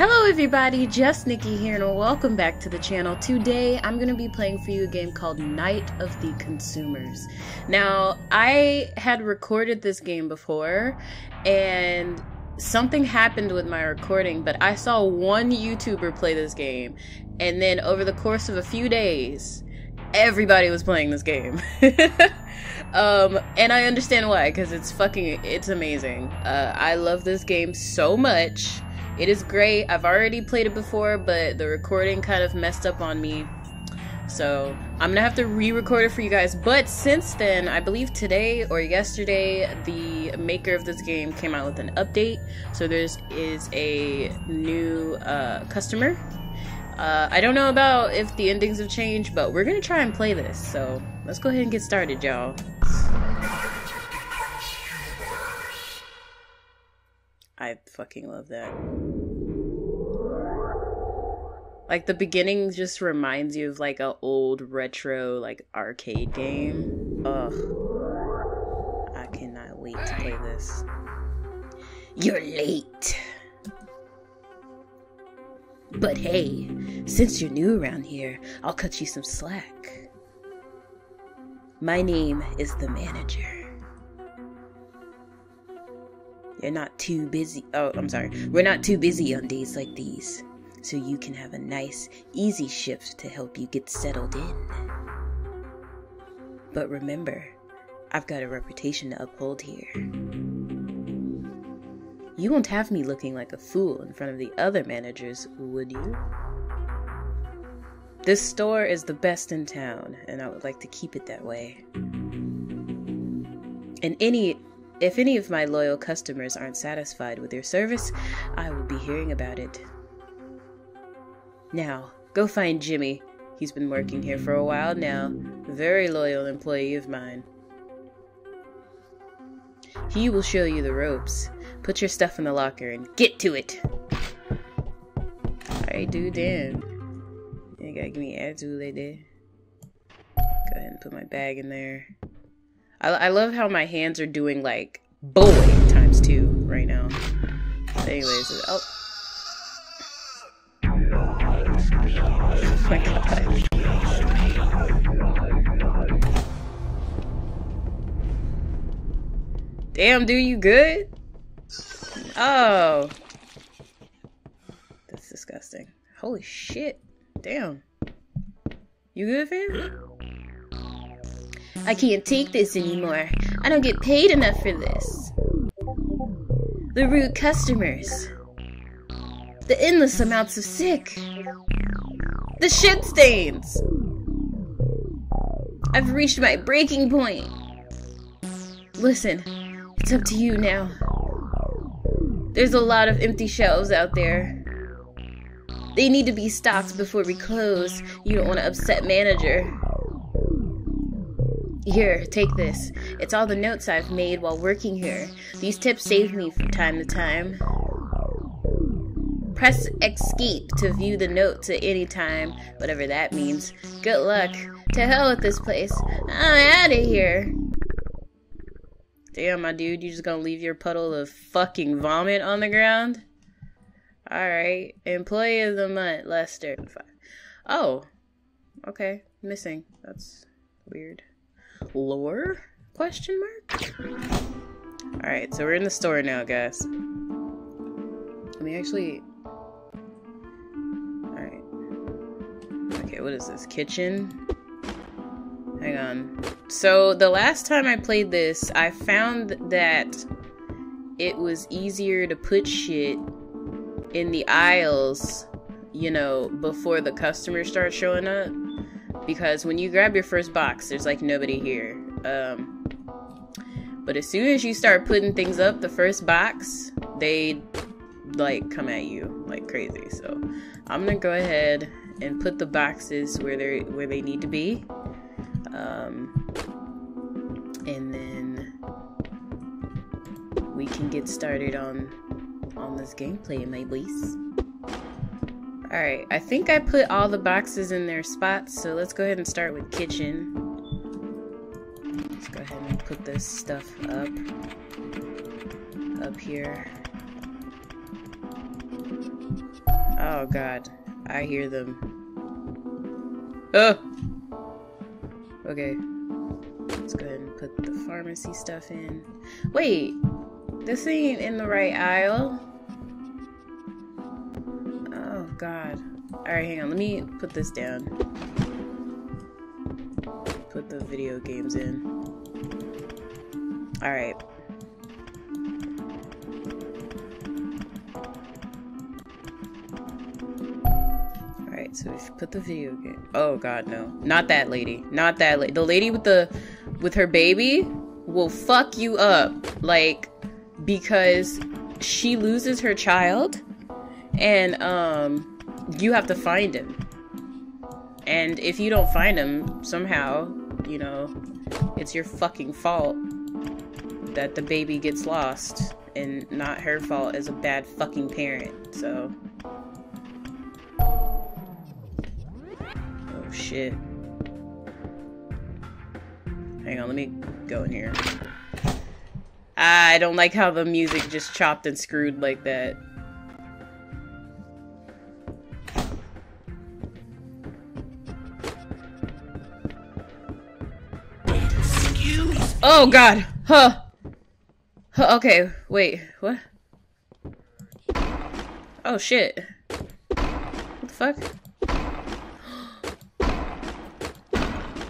Hello everybody, just Nikki here and welcome back to the channel. Today I'm going to be playing for you a game called Night of the Consumers. Now, I had recorded this game before and something happened with my recording, but I saw one YouTuber play this game and then over the course of a few days, everybody was playing this game. And I understand why, because it's amazing. I love this game so much. It is great. I've already played it before, but the recording kind of messed up on me. So I'm gonna have to re-record it for you guys. But since then, I believe today or yesterday, the maker of this game came out with an update. So there is a new customer. I don't know about if the endings have changed, but we're gonna try and play this. So let's go ahead and get started, y'all. I fucking love that. Like, the beginning just reminds you of, like, an old retro, like, arcade game. Ugh. I cannot wait to play this. You're late. But hey, since you're new around here, I'll cut you some slack. My name is the manager. You're not too busy. Oh, I'm sorry. We're not too busy on days like these, so you can have a nice, easy shift to help you get settled in. But remember, I've got a reputation to uphold here. You won't have me looking like a fool in front of the other managers, would you? This store is the best in town, and I would like to keep it that way. And If any of my loyal customers aren't satisfied with your service, I will be hearing about it. Now, go find Jimmy. He's been working here for a while now. A very loyal employee of mine. He will show you the ropes. Put your stuff in the locker and get to it! Alright, dude, damn. You gotta give me attitude like that. Go ahead and put my bag in there. I love how my hands are doing, like, boy times two right now. But anyways, oh. Oh my god. Damn, dude, you good? Oh. That's disgusting. Holy shit. Damn. You good, fam? I can't take this anymore. I don't get paid enough for this. The rude customers. The endless amounts of sick. The shit stains. I've reached my breaking point. Listen, it's up to you now. There's a lot of empty shelves out there. They need to be stocked before we close. You don't want to upset manager. Here, take this. It's all the notes I've made while working here. These tips save me from time to time. Press escape to view the notes at any time, whatever that means. Good luck. To hell with this place. I'm out of here. Damn, my dude, you just gonna leave your puddle of fucking vomit on the ground? Alright. Employee of the month, Lester. Oh. Okay. Missing. That's weird. Lore? Question mark? Alright, so we're in the store now, guys. Let me actually... Alright. Okay, what is this? Kitchen? Hang on. So, the last time I played this, I found that it was easier to put shit in the aisles, you know, before the customers start showing up. Because when you grab your first box, there's like nobody here. But as soon as you start putting things up, the first box, they like come at you like crazy. So I'm gonna go ahead and put the boxes where they need to be. And then we can get started on this gameplay, my boys. Alright, I think I put all the boxes in their spots, so let's go ahead and start with kitchen. Let's go ahead and put this stuff up here. Oh god, I hear them. Oh! Okay. Let's go ahead and put the pharmacy stuff in. Wait! This ain't in the right aisle. Oh god. Alright, hang on. Let me put this down. Put the video games in. Alright. Alright, so we should put the video game. Oh god, no. Not that lady. Not that lady. The lady with her baby will fuck you up. Like, because she loses her child and you have to find him. And if you don't find him somehow, you know, it's your fucking fault that the baby gets lost and not her fault as a bad fucking parent. So oh shit. Hang on, let me go in here. I don't like how the music just chopped and screwed like that. Oh god! Huh! Huh, okay, wait, what? Oh shit. What the fuck?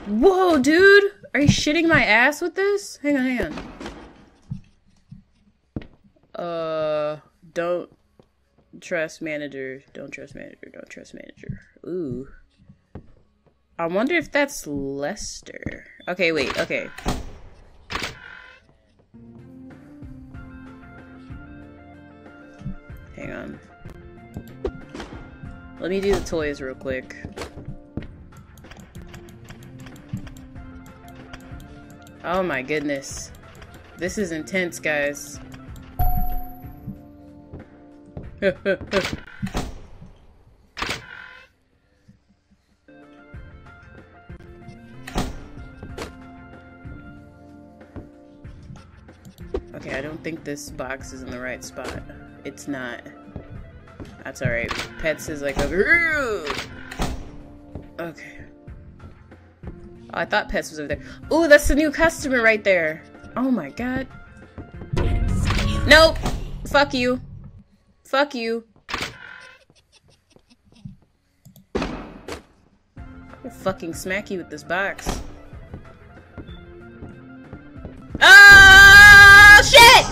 Whoa, dude! Are you shitting my ass with this? Hang on, hang on. Don't trust manager. Don't trust manager. Don't trust manager. Ooh. I wonder if that's Lester. Okay, wait, okay. Hang on. Let me do the toys real quick. Oh my goodness. This is intense, guys. Okay, I don't think this box is in the right spot. It's not. That's alright. Pets is like over. Okay. Oh, I thought Pets was over there. Ooh, that's the new customer right there. Oh my god. Nope. Fuck you. Fuck you. I'll fucking smack you with this box. Oh shit!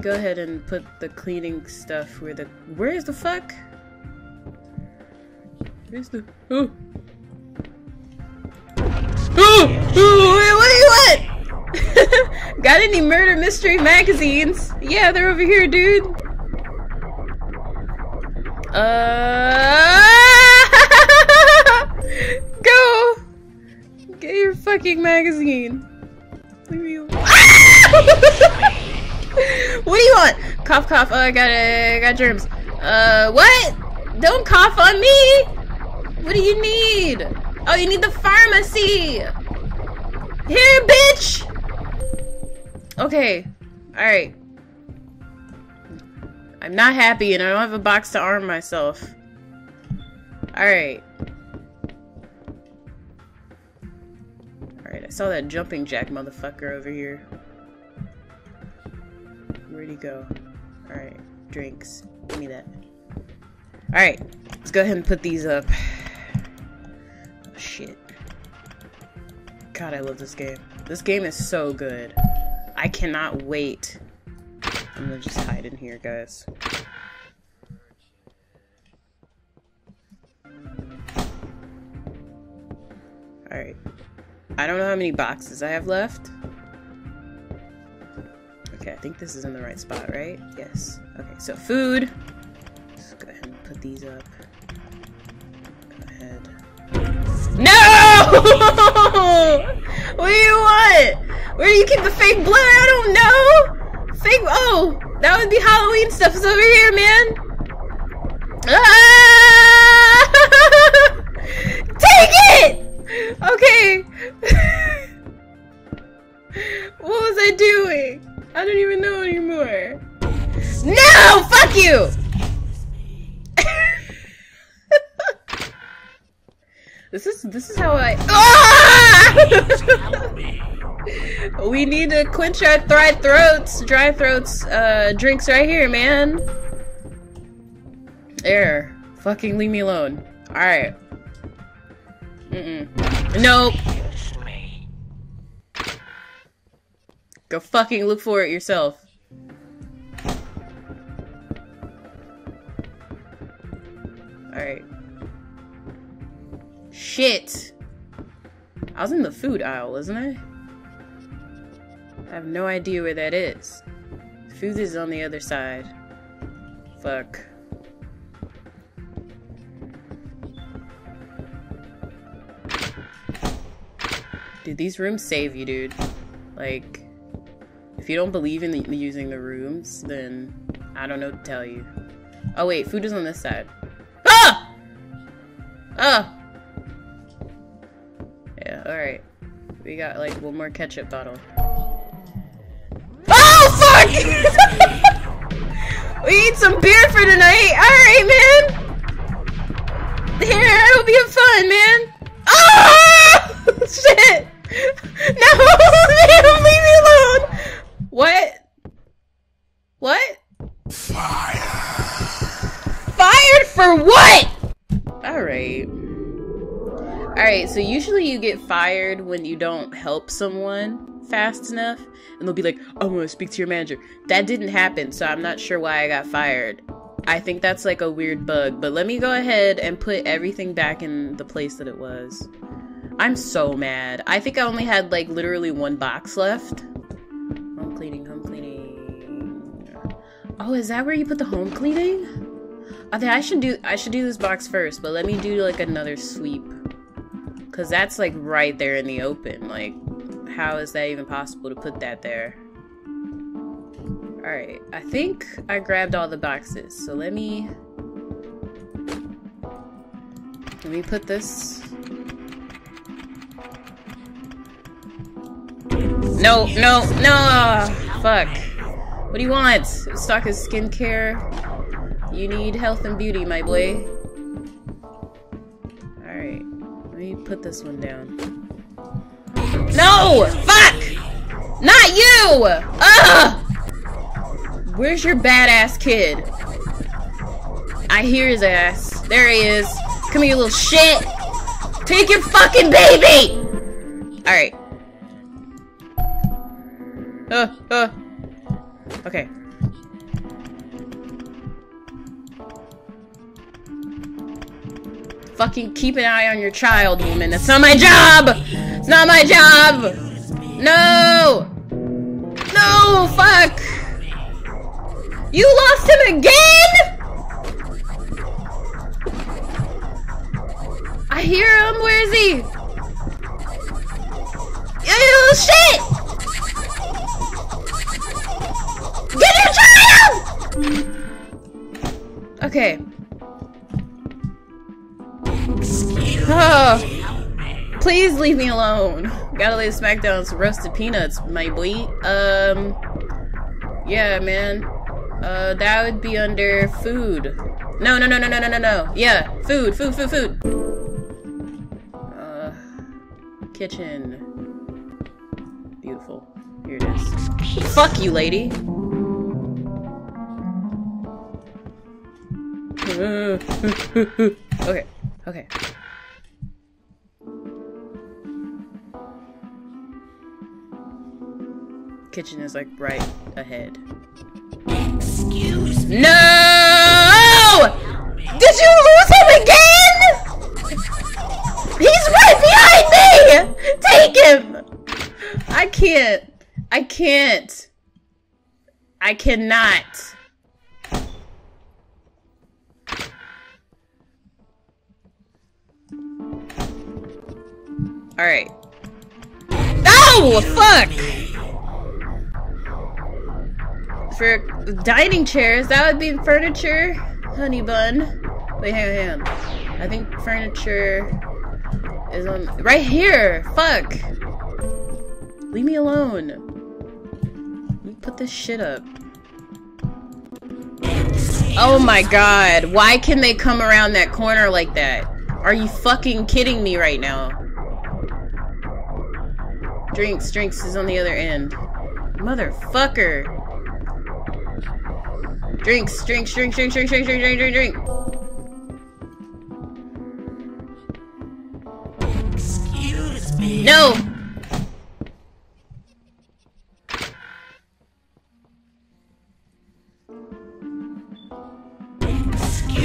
Go ahead and put the cleaning stuff where the— where is the fuck? Where's the— oh! Oh! Oh! Wait, what do you want? Got any murder mystery magazines? Yeah, they're over here, dude! Go! Get your fucking magazine. Leave me alone. What do you want? Cough, cough. Oh, I got germs. What? Don't cough on me. What do you need? Oh, you need the pharmacy. Here, bitch. Okay. All right. I'm not happy, and I don't have a box to arm myself. All right. All right. I saw that jumping jack motherfucker over here. Where'd he go? Alright, drinks. Give me that. Alright, let's go ahead and put these up. Oh, shit. God, I love this game. This game is so good. I cannot wait. I'm gonna just hide in here, guys. Alright. I don't know how many boxes I have left. Okay, I think this is in the right spot, right? Yes. Okay, so food. Just go ahead and put these up. Go ahead. No! What do you want? Where do you keep the fake blood? I don't know! Fake— oh! That would be Halloween stuff is over here, man! Ah! Take it! Okay. What was I doing? I don't even know anymore. No! Fuck you! This is how I. Ah! We need to quench our dry throats, drinks right here, man. There. Fucking leave me alone. Alright. Mm-mm. Nope. Go fucking look for it yourself. Alright. Shit! I was in the food aisle, wasn't I? I have no idea where that is. Food is on the other side. Fuck. Dude, these rooms save you, dude. Like, if you don't believe in using the rooms, then I don't know what to tell you. Oh wait, food is on this side. Ah! Ah! Yeah, alright. We got like one more ketchup bottle. Oh fuck! We need some beer for tonight! Alright, man! Here, it'll be fun, man! Oh! Shit! No! Leave me alone! What? What? Fired for what? Alright. Alright, so usually you get fired when you don't help someone fast enough. And they'll be like, oh, I'm gonna speak to your manager. That didn't happen, so I'm not sure why I got fired. I think that's like a weird bug. But let me go ahead and put everything back in the place that it was. I'm so mad. I think I only had like literally one box left. Home cleaning. Oh, is that where you put the home cleaning? I think I should do this box first, but let me do like another sweep. Cause that's like right there in the open. Like, how is that even possible to put that there? Alright, I think I grabbed all the boxes. So let me put this. No! Fuck. What do you want? Stock is skincare. You need health and beauty, my boy. Alright. Let me put this one down. No! Fuck! Not you! Ugh! Where's your badass kid? I hear his ass. There he is. Come here, you little shit! Take your fucking baby! Alright. Okay. Fucking keep an eye on your child, woman. That's not my job! It's not my job! No! No, fuck! You lost him again?! I hear him, where is he? You shit! Get your child! Okay. Oh, please leave me alone. Gotta lay the smack down on some roasted peanuts, my boy. Yeah, man. That would be under food. No. Yeah, food. Kitchen. Beautiful. Here it is. Fuck you, lady. Okay. Kitchen is like right ahead. Excuse me. No! Did you lose him again? He's right behind me! Take him! I cannot. Alright. Oh, fuck! For dining chairs, that would be furniture. Honey bun. Wait, hang on. I think furniture is on. Right here! Fuck! Leave me alone. You Put this shit up. Oh my god, why can they come around that corner like that? Are you fucking kidding me right now? Drinks, Drinks is on the other end. Motherfucker. Drinks, drink. Excuse me. No!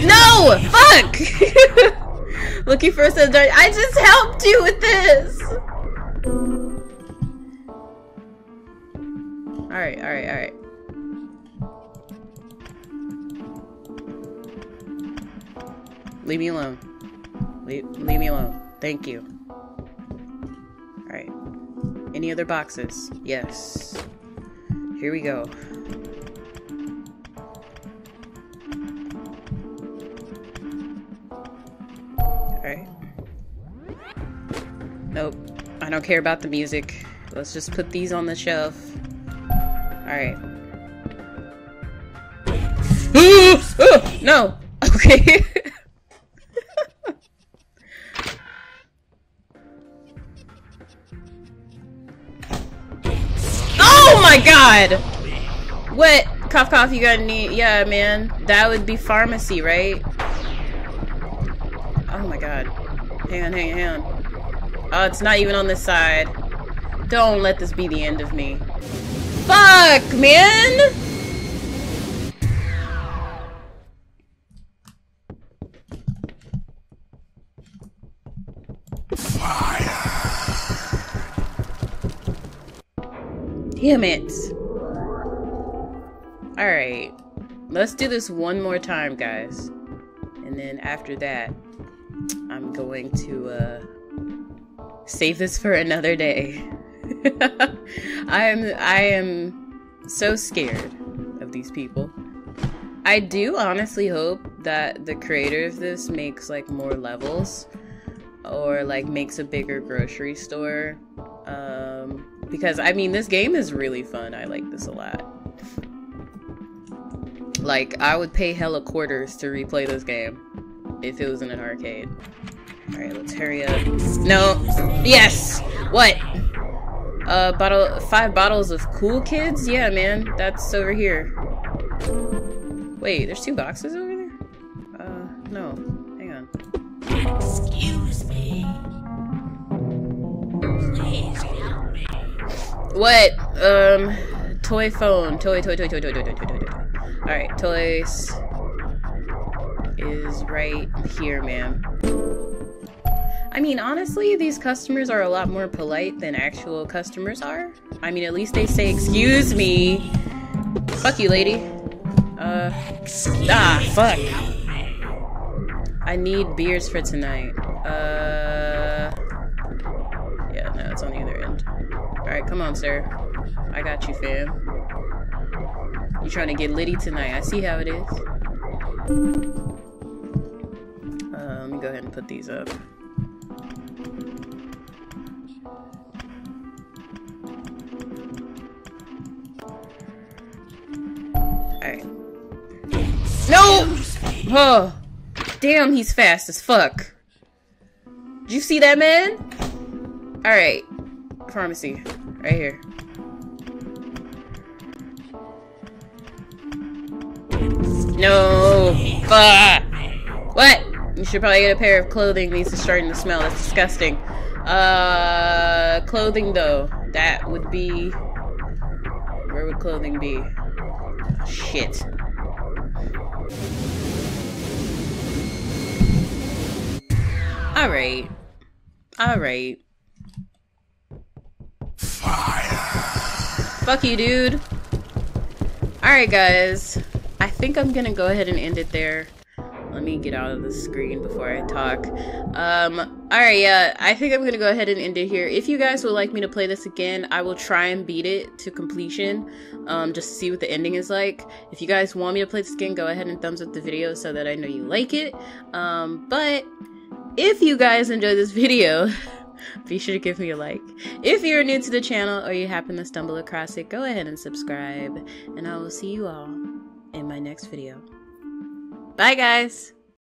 No! Fuck! Looking for a set of dark. I just helped you with this! Alright, alright. Leave me alone. Leave me alone. Thank you. Alright. Any other boxes? Yes. Here we go. Alright. Nope. I don't care about the music. Let's just put these on the shelf. Alright. No! Okay. God, what? Cough, cough. You gotta need, yeah, man. That would be pharmacy, right? Oh my God. Hang on. Oh, it's not even on this side. Don't let this be the end of me. Fuck, man. Damn it. Alright. Let's do this one more time, guys. And then after that, I'm going to save this for another day. I am so scared of these people. I do honestly hope that the creator of this makes like more levels or like makes a bigger grocery store. Because, I mean, this game is really fun. I like this a lot. Like, I would pay hella quarters to replay this game if it was in an arcade. Alright, let's hurry up. No. Yes! What? Five bottles of Cool Kids? Yeah, man. That's over here. Wait, there's two boxes over there? No. Hang on. Excuse me. Please help me. What? Toy phone. Toy. Alright, toys is right here, ma'am. I mean, honestly, these customers are a lot more polite than actual customers are. I mean, at least they say, excuse me. Fuck you, lady. Fuck. I need beers for tonight. Yeah, no, it's on the other end. Alright, come on, sir. I got you, fam. You trying to get litty tonight. I see how it is. Let me go ahead and put these up. Alright. No! Oh, damn, he's fast as fuck. Did you see that, man? Alright. Pharmacy. Right here. No! Fuck! What? You should probably get a pair of clothing. These are starting to smell. That's disgusting. Clothing though. That would be... Where would clothing be? Shit. Alright. Alright. Fire. Fuck you, dude. Alright, guys. I think I'm gonna go ahead and end it there. Let me get out of the screen before I talk. Alright, yeah. I think I'm gonna go ahead and end it here. If you guys would like me to play this again, I will try and beat it to completion. Just to see what the ending is like. If you guys want me to play this again, go ahead and thumbs up the video so that I know you like it. But if you guys enjoyed this video... Be sure to give me a like. If you're new to the channel or you happen to stumble across it, go ahead and subscribe. And I will see you all in my next video. Bye, guys!